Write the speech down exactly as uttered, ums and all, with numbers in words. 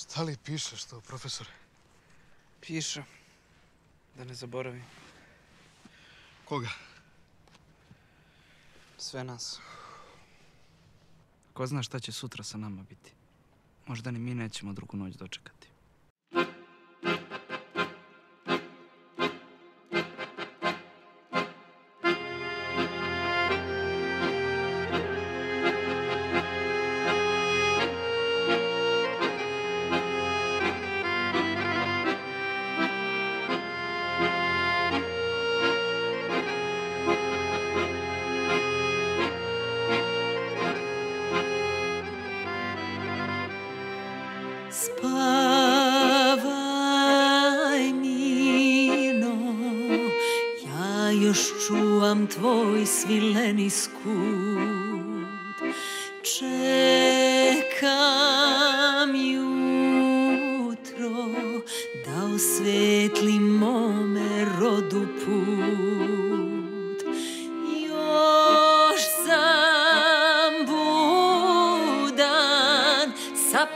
Стали пише što, profesore? Piše. Da ne zaboravim. Koga? Sve nas. Ko zna šta će sutra sa nama biti? Možda ni mi nećemo drugu noć dočekati. Spavaj, Nino, ja još čuvam tvoj svileni skud. Čekam jutro da osvetlim mome rodu put. Još sam budan sa